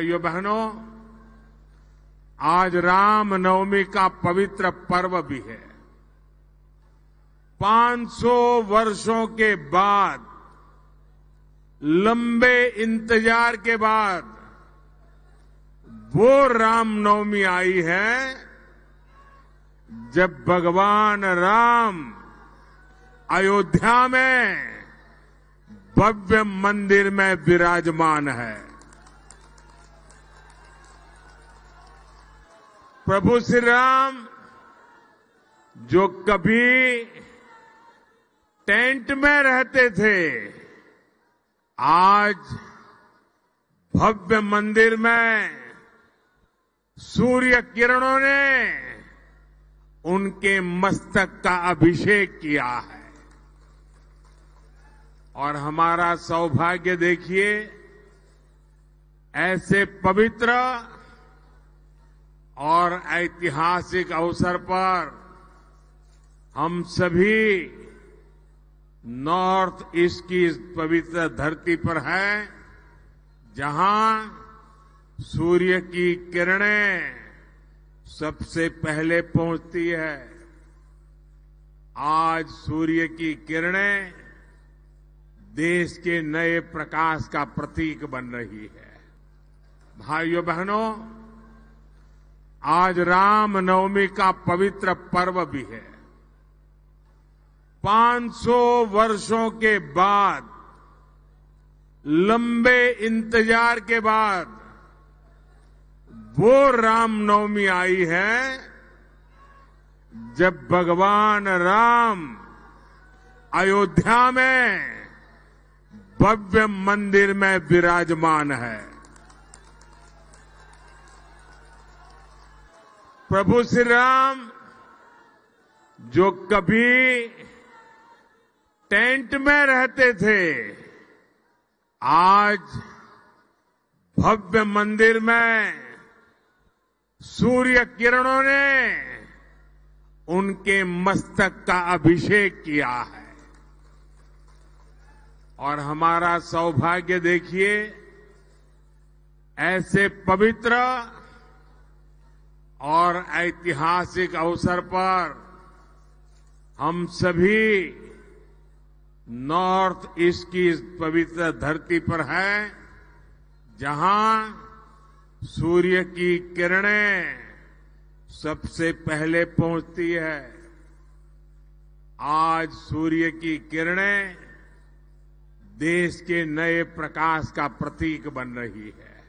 भाइयों बहनों, आज राम नवमी का पवित्र पर्व भी है। 500 वर्षों के बाद, लंबे इंतजार के बाद वो रामनवमी आई है जब भगवान राम अयोध्या में भव्य मंदिर में विराजमान है। प्रभु श्री राम जो कभी टेंट में रहते थे, आज भव्य मंदिर में सूर्य किरणों ने उनके मस्तक का अभिषेक किया है। और हमारा सौभाग्य देखिए, ऐसे पवित्र और ऐतिहासिक अवसर पर हम सभी नॉर्थ ईस्ट की इस पवित्र धरती पर हैं, जहां सूर्य की किरणें सबसे पहले पहुंचती है। आज सूर्य की किरणें देश के नए प्रकाश का प्रतीक बन रही है। भाइयों बहनों, आज राम नवमी का पवित्र पर्व भी है। 500 वर्षों के बाद, लंबे इंतजार के बाद वो रामनवमी आई है जब भगवान राम अयोध्या में भव्य मंदिर में विराजमान है। प्रभु श्री राम जो कभी टेंट में रहते थे, आज भव्य मंदिर में सूर्य किरणों ने उनके मस्तक का अभिषेक किया है। और हमारा सौभाग्य देखिए, ऐसे पवित्र और ऐतिहासिक अवसर पर हम सभी नॉर्थ ईस्ट की इस पवित्र धरती पर हैं, जहां सूर्य की किरणें सबसे पहले पहुंचती है। आज सूर्य की किरणें देश के नए प्रकाश का प्रतीक बन रही है।